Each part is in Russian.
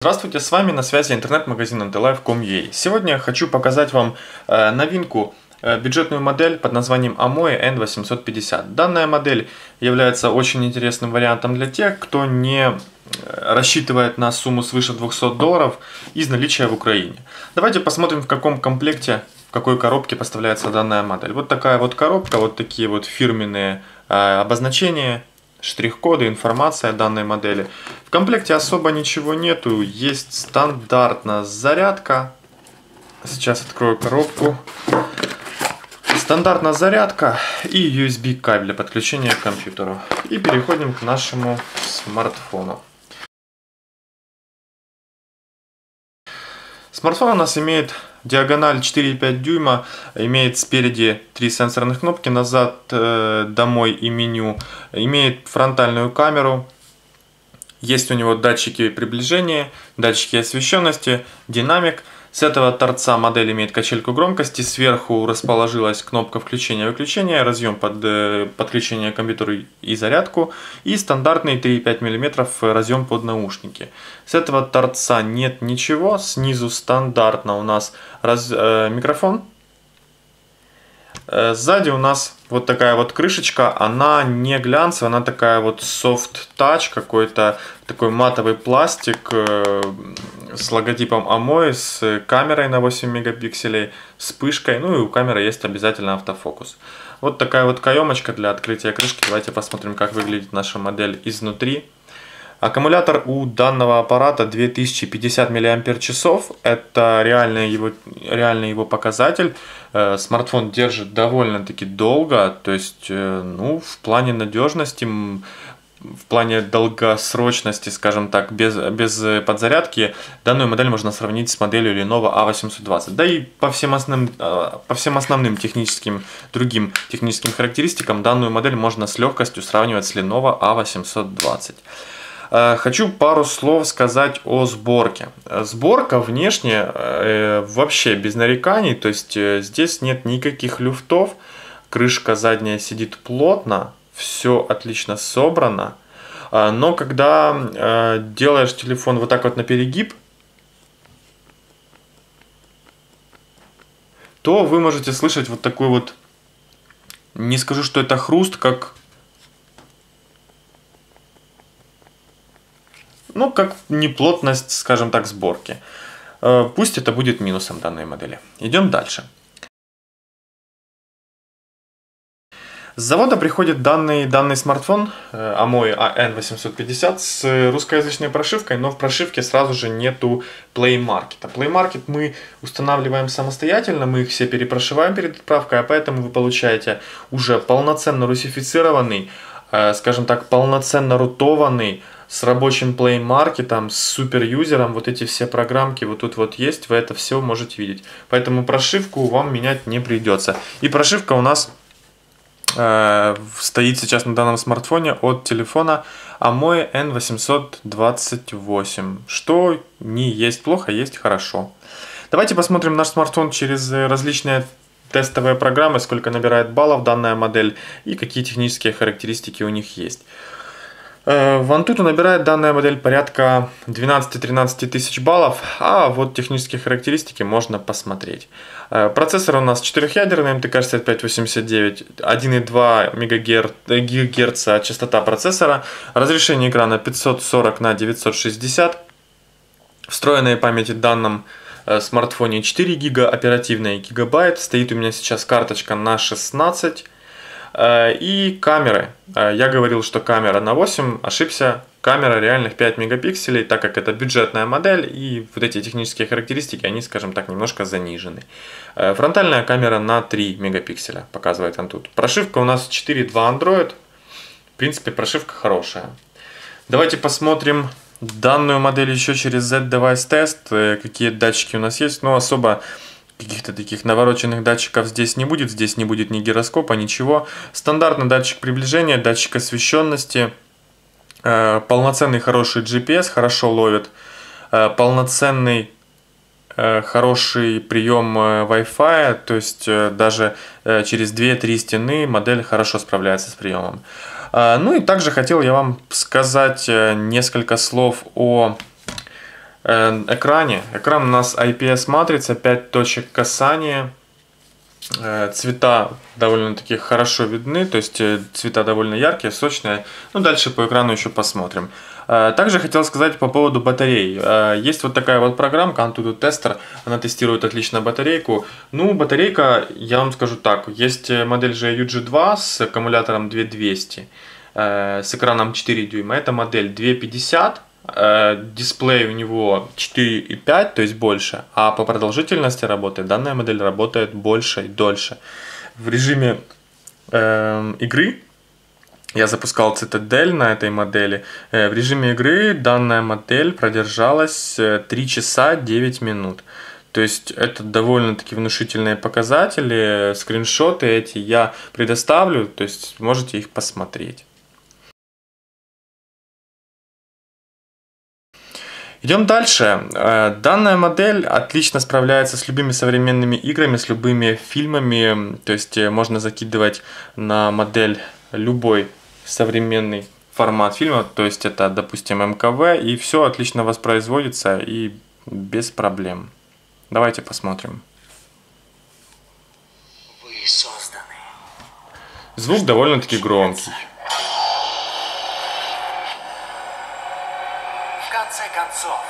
Здравствуйте, с вами на связи интернет-магазин antelife.com.ua. Сегодня я хочу показать вам новинку, бюджетную модель под названием Amoi N850. Данная модель является очень интересным вариантом для тех, кто не рассчитывает на сумму свыше $200 из наличия в Украине. Давайте посмотрим, в каком комплекте, в какой коробке поставляется данная модель. Вот такая вот коробка, вот такие вот фирменные обозначения, штрих-коды, информация о данной модели. В комплекте особо ничего нету, есть стандартная зарядка. Сейчас открою коробку. Стандартная зарядка и USB кабель для подключения к компьютеру. И переходим к нашему смартфону. Смартфон у нас имеет диагональ 4,5 дюйма, имеет спереди 3 сенсорных кнопки, назад, домой и меню, имеет фронтальную камеру, есть у него датчики приближения, датчики освещенности, динамик. С этого торца модель имеет качельку громкости, сверху расположилась кнопка включения-выключения, разъем под подключение к компьютеру и зарядку и стандартный 3,5 мм разъем под наушники. С этого торца нет ничего, снизу стандартно у нас микрофон. Сзади у нас вот такая вот крышечка, она не глянцевая, она такая вот soft-touch, какой-то такой матовый пластик с логотипом Amoi, с камерой на 8 мегапикселей, вспышкой, ну и у камеры есть обязательно автофокус. Вот такая вот каемочка для открытия крышки, давайте посмотрим, как выглядит наша модель изнутри. Аккумулятор у данного аппарата 2050 мАч, это реальный его показатель. Смартфон держит довольно-таки долго, то есть ну, в плане надежности, в плане долгосрочности, скажем так, без подзарядки, данную модель можно сравнить с моделью Lenovo A820. Да и по всем основным другим техническим характеристикам данную модель можно с легкостью сравнивать с Lenovo A820. Хочу пару слов сказать о сборке. Сборка внешне вообще без нареканий, то есть здесь нет никаких люфтов, крышка задняя сидит плотно, все отлично собрано, но когда делаешь телефон вот так вот на перегиб, то вы можете слышать вот такой вот, не скажу, что это хруст, как... Ну, как неплотность, скажем так, сборки. Пусть это будет минусом данной модели. Идем дальше. С завода приходит данный смартфон Amoi N850 с русскоязычной прошивкой, но в прошивке сразу же нету Play Market. Play Market мы устанавливаем самостоятельно, мы их все перепрошиваем перед отправкой, а поэтому вы получаете уже полноценно русифицированный, скажем так, полноценно рутованный, с рабочим Play Market, с супер-юзером, вот эти все программки вот тут вот есть, вы это все можете видеть. Поэтому прошивку вам менять не придется. И прошивка у нас стоит сейчас на данном смартфоне от телефона Amoi N828, что не есть плохо, есть хорошо. Давайте посмотрим наш смартфон через различные тестовые программы, сколько набирает баллов данная модель и какие технические характеристики у них есть. В Antutu набирает данная модель порядка 12-13 тысяч баллов, а вот технические характеристики можно посмотреть. Процессор у нас 4-ядерный MTK6589, 1,2 ГГц частота процессора, разрешение экрана 540 на 960, встроенной памяти в данном смартфоне 4 гига, оперативная гигабайт, стоит у меня сейчас карточка на 16 гигабайт. И камеры. Я говорил, что камера на 8, ошибся. Камера реальных 5 мегапикселей, так как это бюджетная модель, и вот эти технические характеристики, они, скажем так, немножко занижены. Фронтальная камера на 3 мегапикселя, показывает Antutu. Прошивка у нас 4.2 Android. В принципе, прошивка хорошая. Давайте посмотрим данную модель еще через Z-Device Test, какие датчики у нас есть, но особо... Каких-то таких навороченных датчиков здесь не будет ни гироскопа, ничего. Стандартный датчик приближения, датчик освещенности, полноценный хороший GPS, хорошо ловит, полноценный хороший прием Wi-Fi, то есть даже через 2-3 стены модель хорошо справляется с приемом. Ну и также хотел я вам сказать несколько слов о экране. Экран у нас IPS-матрица, 5 точек касания. Цвета довольно-таки хорошо видны, то есть цвета довольно яркие, сочные. Ну, дальше по экрану еще посмотрим. Также хотел сказать по поводу батареи. Есть вот такая вот программка Antutu Tester, она тестирует отлично батарейку. Ну, батарейка, я вам скажу так, есть модель GYU-G2 с аккумулятором 2200, с экраном 4 дюйма, это модель 250. Дисплей у него 4,5, то есть больше, а по продолжительности работы данная модель работает больше и дольше. В режиме игры я запускал цитадель на этой модели. В режиме игры данная модель продержалась 3 часа 9 минут. То есть это довольно-таки внушительные показатели. Скриншоты эти я предоставлю, то есть можете их посмотреть. Идем дальше. Данная модель отлично справляется с любыми современными играми, с любыми фильмами. То есть можно закидывать на модель любой современный формат фильма. То есть это, допустим, МКВ. И все отлично воспроизводится и без проблем. Давайте посмотрим. Вы созданы. Звук довольно-таки громкий. Концов.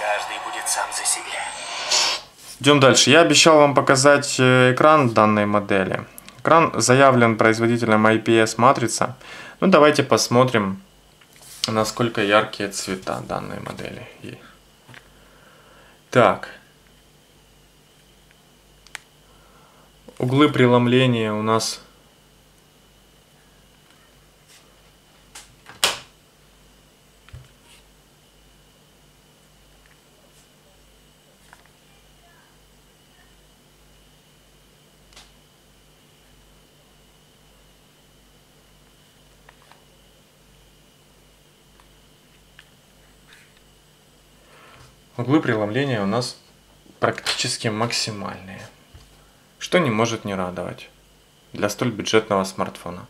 Каждый будет сам за себя. Идем дальше. Я обещал вам показать экран данной модели. Экран заявлен производителем IPS матрица. Ну давайте посмотрим, насколько яркие цвета данной модели. Так. Углы преломления у нас... Углы преломления у нас практически максимальные, что не может не радовать для столь бюджетного смартфона.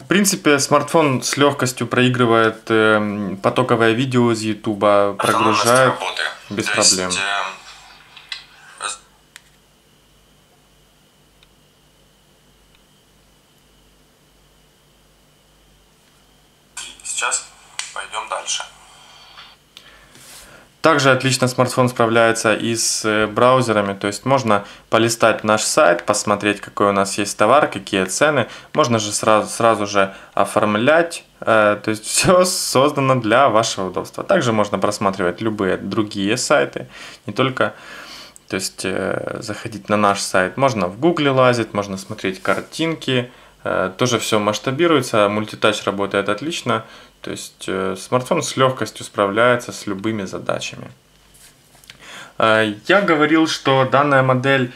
В принципе, смартфон с легкостью проигрывает потоковое видео из YouTube, прогружает без проблем. Сейчас пойдем дальше. Также отлично смартфон справляется и с браузерами, то есть можно полистать наш сайт, посмотреть, какой у нас есть товар, какие цены. Можно же сразу же оформлять, то есть все создано для вашего удобства. Также можно просматривать любые другие сайты, не только, то есть заходить на наш сайт. Можно в Гугле лазить, можно смотреть картинки. Тоже все масштабируется, мультитач работает отлично, то есть смартфон с легкостью справляется с любыми задачами. Я говорил, что данная модель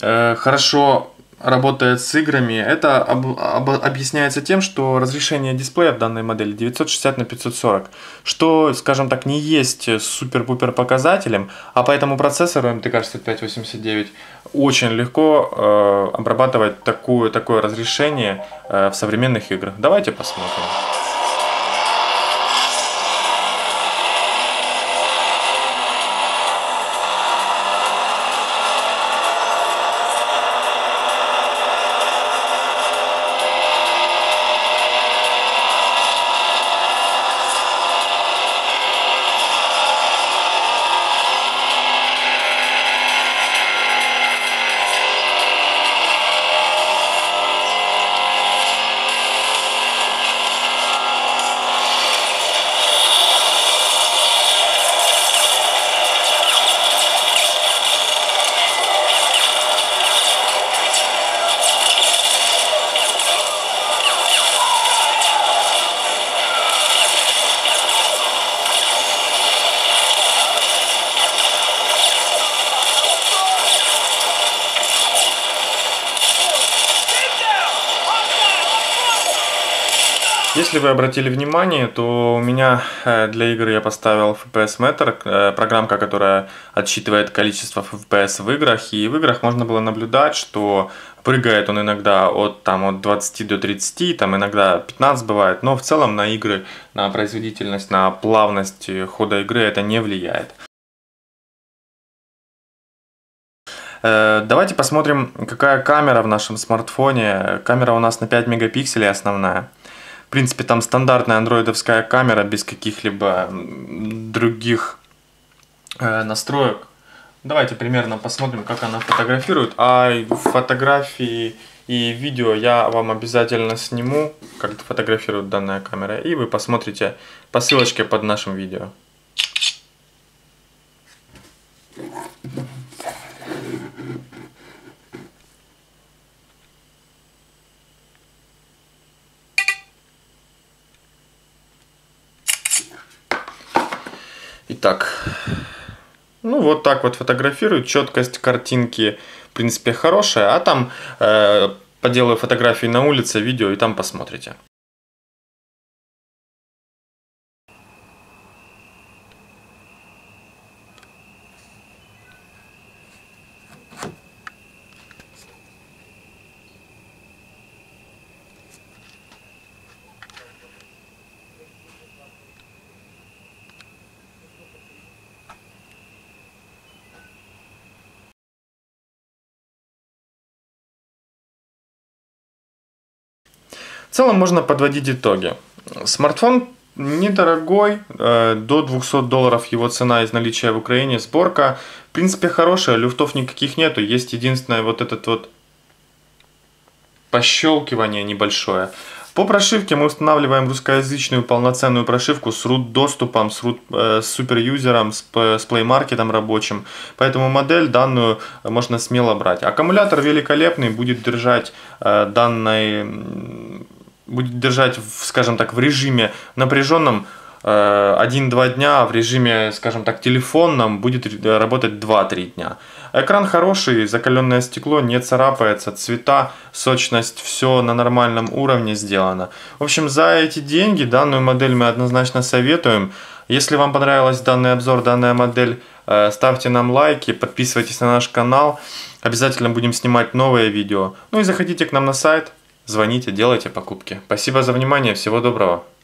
хорошо работает с играми. Это объясняется тем, что разрешение дисплея в данной модели 960 на 540, что, скажем так, не есть супер-пупер показателем, а поэтому процессору MTK6589 очень легко обрабатывать такое разрешение в современных играх. Давайте посмотрим. Если вы обратили внимание, то у меня для игры я поставил FPS-метр, программка, которая отсчитывает количество FPS в играх. И в играх можно было наблюдать, что прыгает он иногда от 20 до 30, там иногда 15 бывает. Но в целом на игры, на производительность, на плавность хода игры это не влияет. Давайте посмотрим, какая камера в нашем смартфоне. Камера у нас на 5 мегапикселей основная. В принципе, там стандартная андроидовская камера без каких-либо других настроек. Давайте примерно посмотрим, как она фотографирует. А фотографии и видео я вам обязательно сниму, как фотографирует данная камера. И вы посмотрите по ссылочке под нашим видео. Итак, ну вот так вот фотографирует, четкость картинки в принципе хорошая, а там поделаю фотографии на улице, видео и там посмотрите. В целом можно подводить итоги. Смартфон недорогой, до $200 его цена из наличия в Украине, сборка в принципе хорошая, люфтов никаких нету, есть единственное вот этот вот пощелкивание небольшое. По прошивке мы устанавливаем русскоязычную полноценную прошивку с root-доступом, с супер-юзером, с Play Market рабочим. Поэтому модель данную можно смело брать. Аккумулятор великолепный, будет держать скажем так, в режиме напряженном 1-2 дня, в режиме, скажем так, телефонном будет работать 2-3 дня. Экран хороший, закаленное стекло, не царапается, цвета, сочность, все на нормальном уровне сделано. В общем, за эти деньги данную модель мы однозначно советуем. Если вам понравился данный обзор, данная модель, ставьте нам лайки, подписывайтесь на наш канал. Обязательно будем снимать новые видео. Ну и заходите к нам на сайт. Звоните, делайте покупки. Спасибо за внимание, всего доброго.